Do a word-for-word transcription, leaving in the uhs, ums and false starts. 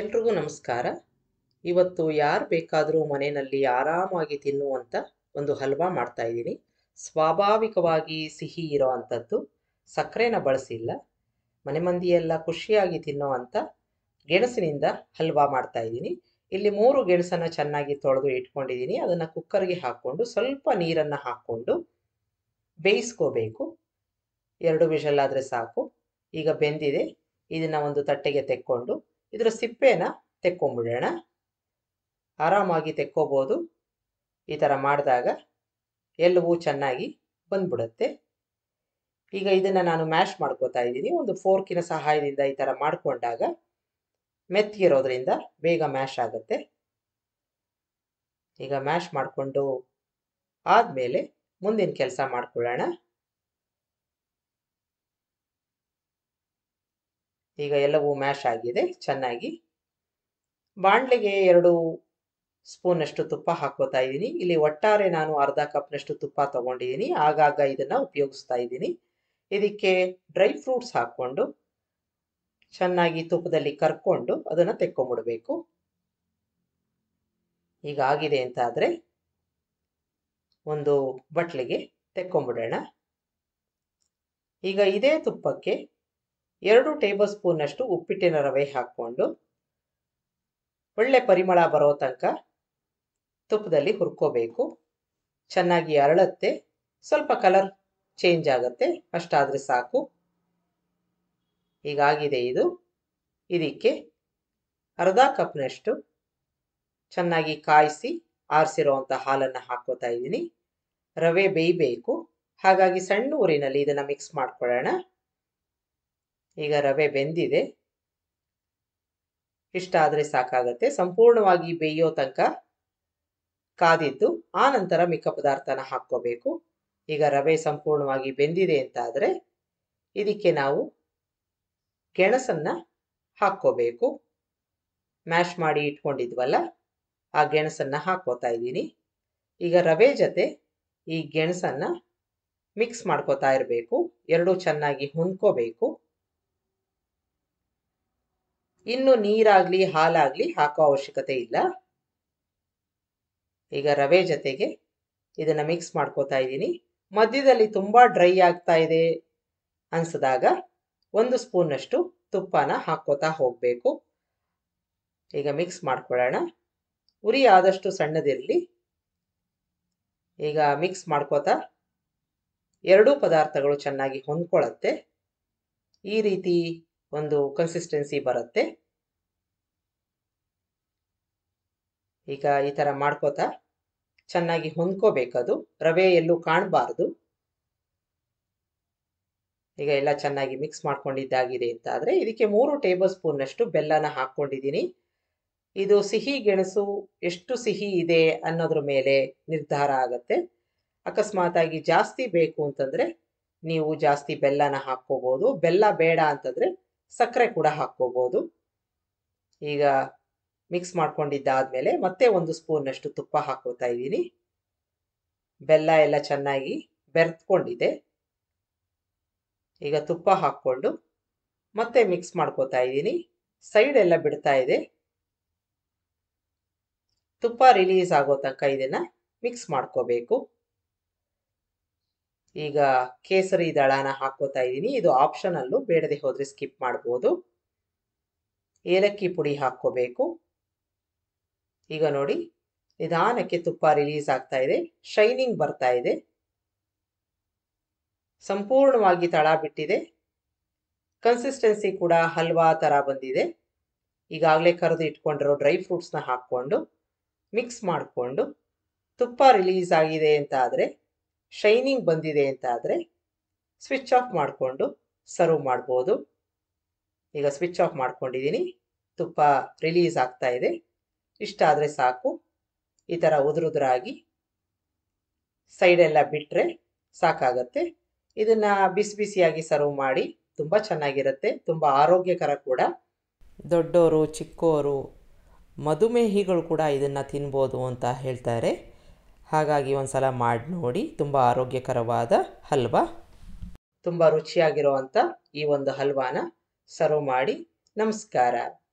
ಎಲ್ರಿಗೂ ನಮಸ್ಕಾರ. ಇವತ್ತು ಯಾರು ಬೇಕಾದರೂ ಮನೆಯಲ್ಲಿ ಆರಾಮಾಗಿ ತಿನ್ನುವಂತ ಒಂದು ಹಲ್ವಾ ಮಾಡ್ತಾ ಇದ್ದೀನಿ. ಸ್ವಾಭಾವಿಕವಾಗಿ ಸಿಹಿ ಇರೋ ಅಂಥದ್ದು, ಸಕ್ಕರೆನ ಬಳಸಿಲ್ಲ. ಮನೆ ಮಂದಿಯೆಲ್ಲ ಖುಷಿಯಾಗಿ ತಿನ್ನುವಂತ ಗೆಣಸಿನಿಂದ ಹಲ್ವಾ ಮಾಡ್ತಾ ಇದ್ದೀನಿ. ಇಲ್ಲಿ ಮೂರು ಗೆಣಸನ್ನು ಚೆನ್ನಾಗಿ ತೊಳೆದು ಇಟ್ಕೊಂಡಿದ್ದೀನಿ. ಅದನ್ನು ಕುಕ್ಕರ್ಗೆ ಹಾಕ್ಕೊಂಡು ಸ್ವಲ್ಪ ನೀರನ್ನು ಹಾಕ್ಕೊಂಡು ಬೇಯಿಸ್ಕೋಬೇಕು. ಎರಡು ವಿಷಲ್ ಆದರೆ ಸಾಕು. ಈಗ ಬೆಂದಿದೆ. ಇದನ್ನು ಒಂದು ತಟ್ಟೆಗೆ ತೆಕ್ಕೊಂಡು ಇದರ ಸಿಪ್ಪೆನ ತೆಕ್ಕೊಂಬಿಡೋಣ. ಆರಾಮಾಗಿ ತೆಕ್ಕೋಬೋದು. ಈ ಥರ ಮಾಡಿದಾಗ ಎಲ್ಲವೂ ಚೆನ್ನಾಗಿ ಬಂದ್ಬಿಡುತ್ತೆ. ಈಗ ಇದನ್ನು ನಾನು ಮ್ಯಾಶ್ ಮಾಡ್ಕೋತಾ ಇದ್ದೀನಿ. ಒಂದು ಫೋರ್ಕಿನ ಸಹಾಯದಿಂದ ಈ ಥರ ಮಾಡಿಕೊಂಡಾಗ ಮೆತ್ತಿರೋದ್ರಿಂದ ಬೇಗ ಮ್ಯಾಶ್ ಆಗುತ್ತೆ. ಈಗ ಮ್ಯಾಶ್ ಮಾಡಿಕೊಂಡು ಆದಮೇಲೆ ಮುಂದಿನ ಕೆಲಸ ಮಾಡ್ಕೊಳ್ಳೋಣ. ಈಗ ಎಲ್ಲವೂ ಮ್ಯಾಶ್ ಆಗಿದೆ ಚೆನ್ನಾಗಿ. ಬಾಣಲೆಗೆ ಎರಡು ಸ್ಪೂನಷ್ಟು ತುಪ್ಪ ಹಾಕೋತಾ ಇದ್ದೀನಿ. ಇಲ್ಲಿ ಒಟ್ಟಾರೆ ನಾನು ಅರ್ಧ ಕಪ್ನಷ್ಟು ತುಪ್ಪ ತೊಗೊಂಡಿದ್ದೀನಿ. ಆಗಾಗ ಇದನ್ನು ಉಪಯೋಗಿಸ್ತಾ ಇದ್ದೀನಿ. ಇದಕ್ಕೆ ಡ್ರೈ ಫ್ರೂಟ್ಸ್ ಹಾಕ್ಕೊಂಡು ಚೆನ್ನಾಗಿ ತುಪ್ಪದಲ್ಲಿ ಕರ್ಕೊಂಡು ಅದನ್ನು ತೆಕ್ಕೊಂಬಿಡಬೇಕು. ಈಗ ಆಗಿದೆ ಅಂತ ಆದರೆ ಒಂದು ಬಟ್ಲಿಗೆ ತೆಕ್ಕೊಂಬಿಡೋಣ. ಈಗ ಇದೇ ತುಪ್ಪಕ್ಕೆ ಎರಡು ಟೇಬಲ್ ಸ್ಪೂನಷ್ಟು ಉಪ್ಪಿಟ್ಟಿನ ರವೆ ಹಾಕ್ಕೊಂಡು ಒಳ್ಳೆ ಪರಿಮಳ ಬರೋ ತನಕ ತುಪ್ಪದಲ್ಲಿ ಹುರ್ಕೋಬೇಕು. ಚೆನ್ನಾಗಿ ಅರಳುತ್ತೆ. ಸ್ವಲ್ಪ ಕಲರ್ ಚೇಂಜ್ ಆಗುತ್ತೆ. ಅಷ್ಟಾದರೆ ಸಾಕು. ಈಗಾಗಿದೆ ಇದು. ಇದಕ್ಕೆ ಅರ್ಧ ಕಪ್ನಷ್ಟು ಚೆನ್ನಾಗಿ ಕಾಯಿಸಿ ಆರಿಸಿರೋವಂಥ ಹಾಲನ್ನು ಹಾಕೋತಾ ಇದ್ದೀನಿ. ರವೆ ಬೇಯಬೇಕು, ಹಾಗಾಗಿ ಸಣ್ಣ ಊರಿನಲ್ಲಿ ಇದನ್ನು ಮಿಕ್ಸ್ ಮಾಡ್ಕೊಳ್ಳೋಣ. ಈಗ ರವೆ ಬೆಂದಿದೆ. ಇಷ್ಟ ಆದರೆ ಸಾಕಾಗತ್ತೆ. ಸಂಪೂರ್ಣವಾಗಿ ಬೇಯೋ ತನಕ ಕಾದಿದ್ದು ಆ ನಂತರ ಮಿಕ್ಕ ಪದಾರ್ಥನ ಹಾಕ್ಕೋಬೇಕು. ಈಗ ರವೆ ಸಂಪೂರ್ಣವಾಗಿ ಬೆಂದಿದೆ ಅಂತ ಆದರೆ ಇದಕ್ಕೆ ನಾವು ಗೆಣಸನ್ನು ಹಾಕ್ಕೋಬೇಕು. ಮ್ಯಾಶ್ ಮಾಡಿ ಇಟ್ಕೊಂಡಿದ್ವಲ್ಲ, ಆ ಗೆಣಸನ್ನು ಹಾಕ್ಕೋತಾ ಇದ್ದೀನಿ. ಈಗ ರವೆ ಜೊತೆ ಈ ಗೆಣಸನ್ನು ಮಿಕ್ಸ್ ಮಾಡ್ಕೋತಾ ಇರಬೇಕು. ಎರಡೂ ಚೆನ್ನಾಗಿ ಹೊಂದ್ಕೋಬೇಕು. ಇನ್ನು ನೀರಾಗಲಿ ಹಾಲಾಗಲಿ ಹಾಕೋ ಅವಶ್ಯಕತೆ ಇಲ್ಲ. ಈಗ ರವೆ ಜೊತೆಗೆ ಇದನ್ನು ಮಿಕ್ಸ್ ಮಾಡ್ಕೋತಾ ಇದ್ದೀನಿ. ಮಧ್ಯದಲ್ಲಿ ತುಂಬ ಡ್ರೈ ಆಗ್ತಾ ಇದೆ ಅನಿಸಿದಾಗ ಒಂದು ಸ್ಪೂನಷ್ಟು ತುಪ್ಪನ ಹಾಕ್ಕೋತಾ ಹೋಗಬೇಕು. ಈಗ ಮಿಕ್ಸ್ ಮಾಡ್ಕೊಳ್ಳೋಣ. ಉರಿ ಆದಷ್ಟು ಸಣ್ಣದಿರಲಿ. ಈಗ ಮಿಕ್ಸ್ ಮಾಡ್ಕೋತಾ ಎರಡೂ ಪದಾರ್ಥಗಳು ಚೆನ್ನಾಗಿ ಹೊಂದ್ಕೊಳ್ಳುತ್ತೆ. ಈ ರೀತಿ ಒಂದು ಕನ್ಸಿಸ್ಟೆನ್ಸಿ ಬರುತ್ತೆ. ಈಗ ಈ ಥರ ಮಾಡ್ಕೋತಾ ಚೆನ್ನಾಗಿ ಹೊಂದ್ಕೋಬೇಕದು. ರವೆ ಎಲ್ಲೂ ಕಾಣಬಾರ್ದು. ಈಗ ಎಲ್ಲ ಚೆನ್ನಾಗಿ ಮಿಕ್ಸ್ ಮಾಡ್ಕೊಂಡಿದ್ದಾಗಿದೆ ಅಂತ ಆದರೆ ಇದಕ್ಕೆ ಮೂರು ಟೇಬಲ್ ಸ್ಪೂನ್ನಷ್ಟು ಬೆಲ್ಲನ ಹಾಕ್ಕೊಂಡಿದ್ದೀನಿ. ಇದು ಸಿಹಿ ಗೆಣಸು ಎಷ್ಟು ಸಿಹಿ ಇದೆ ಅನ್ನೋದ್ರ ಮೇಲೆ ನಿರ್ಧಾರ ಆಗುತ್ತೆ. ಅಕಸ್ಮಾತಾಗಿ ಜಾಸ್ತಿ ಬೇಕು ಅಂತಂದರೆ ನೀವು ಜಾಸ್ತಿ ಬೆಲ್ಲನ ಹಾಕ್ಕೋಬೋದು. ಬೆಲ್ಲ ಬೇಡ ಅಂತಂದರೆ ಸಕ್ಕರೆ ಕೂಡ ಹಾಕ್ಕೋಬೋದು. ಈಗ ಮಿಕ್ಸ್ ಮಾಡ್ಕೊಂಡಿದ್ದಾದಮೇಲೆ ಮತ್ತೆ ಒಂದು ಸ್ಪೂನಷ್ಟು ತುಪ್ಪ ಹಾಕ್ಕೋತಾ ಇದ್ದೀನಿ. ಬೆಲ್ಲ ಎಲ್ಲ ಚೆನ್ನಾಗಿ ಬೆರೆತ್ಕೊಂಡಿದೆ. ಈಗ ತುಪ್ಪ ಹಾಕ್ಕೊಂಡು ಮತ್ತೆ ಮಿಕ್ಸ್ ಮಾಡ್ಕೋತಾ ಇದ್ದೀನಿ. ಸೈಡ್ ಎಲ್ಲ ಬಿಡ್ತಾ ಇದೆ. ತುಪ್ಪ ರಿಲೀಸ್ ಆಗೋ ತನಕ ಇದನ್ನು ಮಿಕ್ಸ್ ಮಾಡ್ಕೋಬೇಕು. ಈಗ ಕೇಸರಿ ದಳನ ಹಾಕ್ಕೋತಾ ಇದ್ದೀನಿ. ಇದು ಆಪ್ಷನಲ್ಲೂ, ಬೇಡದೆ ಹೋದರೆ ಸ್ಕಿಪ್ ಮಾಡ್ಬೋದು. ಏಲಕ್ಕಿ ಪುಡಿ ಹಾಕ್ಕೋಬೇಕು. ಈಗ ನೋಡಿ ನಿಧಾನಕ್ಕೆ ತುಪ್ಪ ರಿಲೀಸ್ ಆಗ್ತಾ ಇದೆ. ಶೈನಿಂಗ್ ಬರ್ತಾ ಇದೆ. ಸಂಪೂರ್ಣವಾಗಿ ತಳ ಬಿಟ್ಟಿದೆ. ಕನ್ಸಿಸ್ಟೆನ್ಸಿ ಕೂಡ ಹಲ್ವಾ ಥರ ಬಂದಿದೆ. ಈಗಾಗಲೇ ಕರೆದು ಇಟ್ಕೊಂಡಿರೋ ಡ್ರೈ ಫ್ರೂಟ್ಸ್ನ ಹಾಕ್ಕೊಂಡು ಮಿಕ್ಸ್ ಮಾಡಿಕೊಂಡು ತುಪ್ಪ ರಿಲೀಸ್ ಆಗಿದೆ ಅಂತ ಆದರೆ, ಶೈನಿಂಗ್ ಬಂದಿದೆ ಅಂತ ಆದರೆ ಸ್ವಿಚ್ ಆಫ್ ಮಾಡಿಕೊಂಡು ಸರ್ವ್ ಮಾಡ್ಬೋದು. ಈಗ ಸ್ವಿಚ್ ಆಫ್ ಮಾಡ್ಕೊಂಡಿದ್ದೀನಿ. ತುಪ್ಪ ರಿಲೀಸ್ ಆಗ್ತಾ ಇದೆ. ಇಷ್ಟ ಆದರೆ ಸಾಕು. ಈ ಥರ ಉದುರುದ್ರಾಗಿ ಸೈಡೆಲ್ಲ ಬಿಟ್ಟರೆ ಸಾಕಾಗತ್ತೆ. ಇದನ್ನು ಬಿಸಿ ಬಿಸಿಯಾಗಿ ಸರ್ವ್ ಮಾಡಿ ತುಂಬ ಚೆನ್ನಾಗಿರುತ್ತೆ. ತುಂಬ ಆರೋಗ್ಯಕರ ಕೂಡ. ದೊಡ್ಡವರು, ಚಿಕ್ಕವರು, ಮಧುಮೇಹಿಗಳು ಕೂಡ ಇದನ್ನು ತಿನ್ಬೋದು ಅಂತ ಹೇಳ್ತಾರೆ. ಹಾಗಾಗಿ ಒಂದು ಸಲ ಮಾಡಿ ನೋಡಿ. ತುಂಬ ಆರೋಗ್ಯಕರವಾದ ಹಲ್ವಾ, ತುಂಬ ರುಚಿಯಾಗಿರುವಂಥ ಈ ಒಂದು ಹಲ್ವಾನ ಸರ್ವ್ ಮಾಡಿ. ನಮಸ್ಕಾರ.